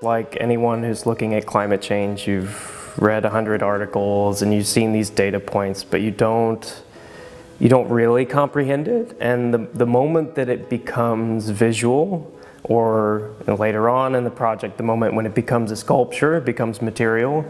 Like anyone who's looking at climate change, you've read 100 articles and you've seen these data points, but you don't really comprehend it. And the moment that it becomes visual, or later on in the project, the moment when it becomes a sculpture, it becomes material,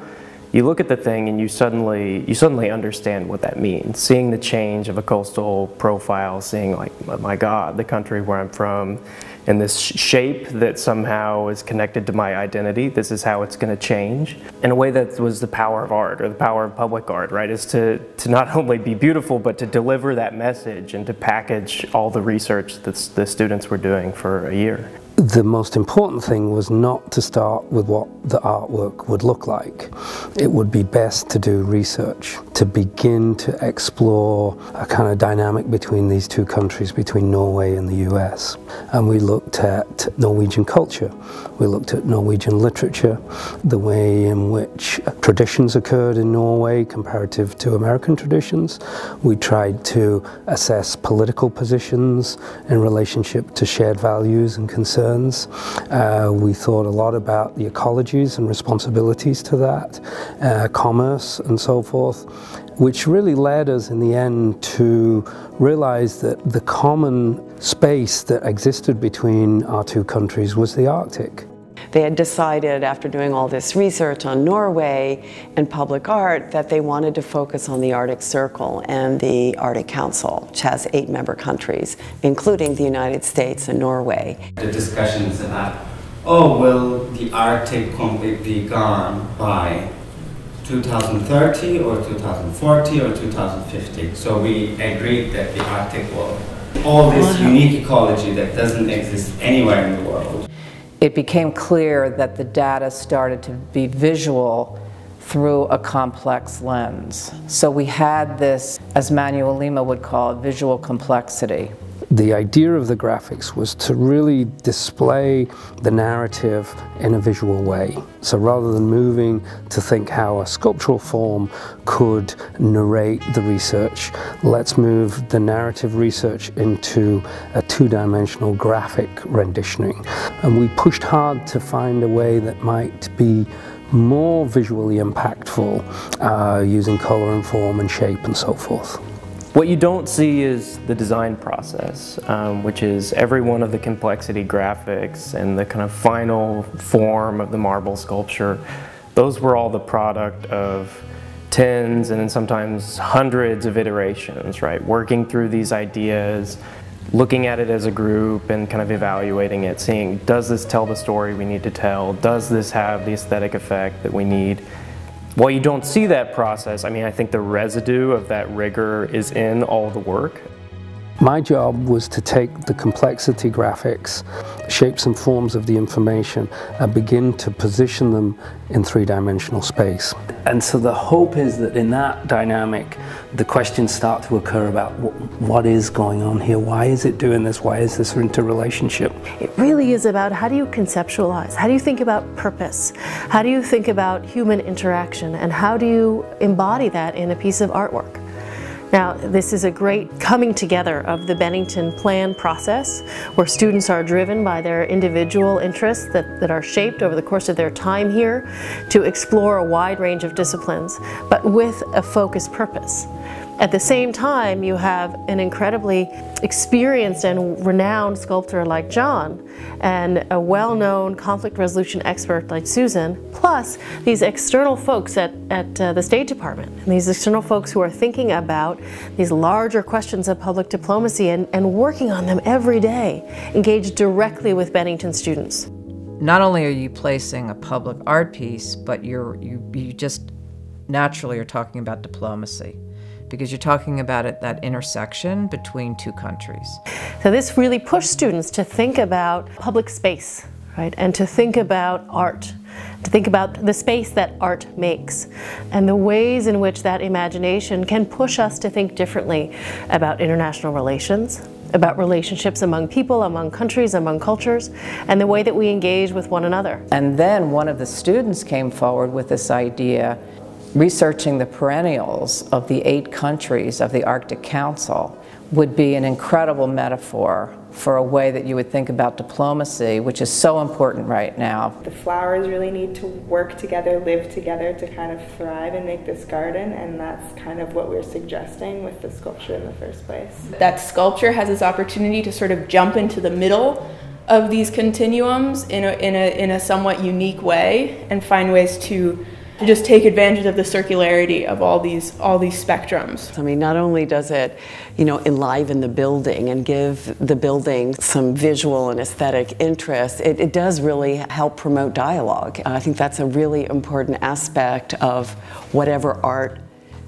you look at the thing and you suddenly understand what that means. Seeing the change of a coastal profile, seeing like, oh my God, the country where I'm from, and this shape that somehow is connected to my identity, this is how it's going to change. In a way, that was the power of art, or the power of public art, right? Is to not only be beautiful, but to deliver that message and to package all the research that the students were doing for a year. The most important thing was not to start with what the artwork would look like. It would be best to do research, to begin to explore a kind of dynamic between these two countries, between Norway and the US. And we looked at Norwegian culture, we looked at Norwegian literature, the way in which traditions occurred in Norway comparative to American traditions. We tried to assess political positions in relationship to shared values and concerns. We thought a lot about the ecologies and responsibilities to that, commerce and so forth, which really led us in the end to realize that the common space that existed between our two countries was the Arctic. They had decided, after doing all this research on Norway and public art, that they wanted to focus on the Arctic Circle and the Arctic Council, which has 8 member countries, including the United States and Norway. The discussions about, oh, will the Arctic completely be gone by 2030 or 2040 or 2050? So we agreed that the Arctic will, all this unique ecology that doesn't exist anywhere in the world. It became clear that the data started to be visual through a complex lens. So we had this, as Manuel Lima would call it, visual complexity. The idea of the graphics was to really display the narrative in a visual way. So rather than moving to think how a sculptural form could narrate the research, let's move the narrative research into a two-dimensional graphic renditioning. And we pushed hard to find a way that might be more visually impactful, using color and form and shape and so forth. What you don't see is the design process, which is every one of the complexity graphics and the kind of final form of the marble sculpture. Those were all the product of tens and sometimes hundreds of iterations, right? Working through these ideas, looking at it as a group and kind of evaluating it, seeing, does this tell the story we need to tell? Does this have the aesthetic effect that we need? While you don't see that process, I mean, I think the residue of that rigor is in all the work. My job was to take the complexity graphics, shapes and forms of the information, and begin to position them in three-dimensional space. And so the hope is that in that dynamic, the questions start to occur about what is going on here, why is it doing this, why is this interrelationship? It really is about, how do you conceptualize, how do you think about purpose, how do you think about human interaction, and how do you embody that in a piece of artwork? Now, this is a great coming together of the Bennington Plan process, where students are driven by their individual interests that are shaped over the course of their time here to explore a wide range of disciplines, but with a focused purpose. At the same time, you have an incredibly experienced and renowned sculptor like John, and a well-known conflict resolution expert like Susan, plus these external folks at the State Department, and these external folks who are thinking about these larger questions of public diplomacy and working on them every day, engaged directly with Bennington students. Not only are you placing a public art piece, but you just naturally are talking about diplomacy, because you're talking about it, that intersection between two countries. So this really pushed students to think about public space, right? And to think about art, to think about the space that art makes, and the ways in which that imagination can push us to think differently about international relations, about relationships among people, among countries, among cultures, and the way that we engage with one another. And then one of the students came forward with this idea, researching the perennials of the 8 countries of the Arctic Council would be an incredible metaphor for a way that you would think about diplomacy, which is so important right now. The flowers really need to work together, live together to kind of thrive and make this garden, and that's kind of what we're suggesting with the sculpture in the first place. That sculpture has this opportunity to sort of jump into the middle of these continuums in a somewhat unique way, and find ways to just take advantage of the circularity of all these spectrums. I mean, not only does it, you know, enliven the building and give the building some visual and aesthetic interest, it does really help promote dialogue. I think that's a really important aspect of whatever art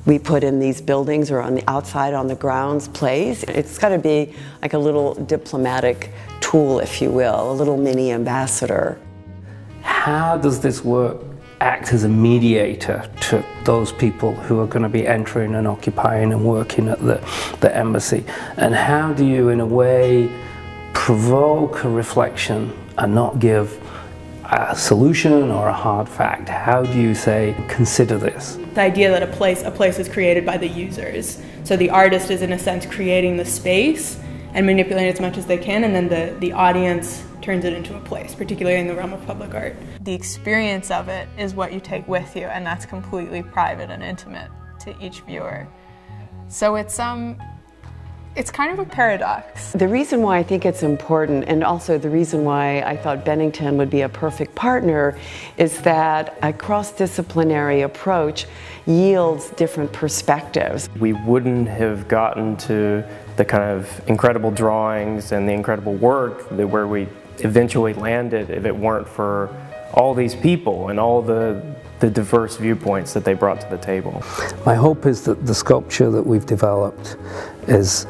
we put in these buildings or on the outside, on the grounds, plays. It's got to be like a little diplomatic tool, if you will, a little mini ambassador. How does this work? Act as a mediator to those people who are going to be entering and occupying and working at the embassy? And how do you, in a way, provoke a reflection and not give a solution or a hard fact? How do you say, consider this? The idea that a place is created by the users. So the artist is, in a sense, creating the space and manipulating it as much as they can, and then the audience turns it into a place, particularly in the realm of public art. The experience of it is what you take with you, and that's completely private and intimate to each viewer. So it's kind of a paradox. The reason why I think it's important, and also the reason why I thought Bennington would be a perfect partner, is that a cross-disciplinary approach yields different perspectives. We wouldn't have gotten to the kind of incredible drawings and the incredible work that where we eventually landed if it weren't for all these people and all the diverse viewpoints that they brought to the table. My hope is that the sculpture that we've developed is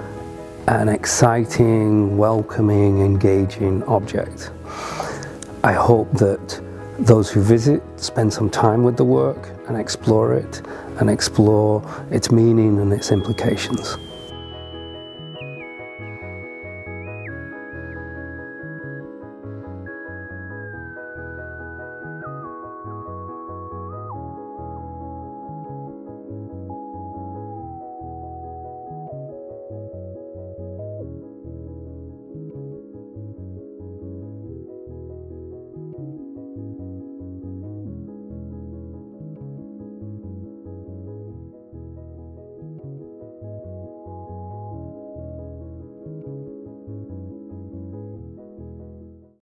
an exciting, welcoming, engaging object. I hope that those who visit spend some time with the work and explore it and explore its meaning and its implications.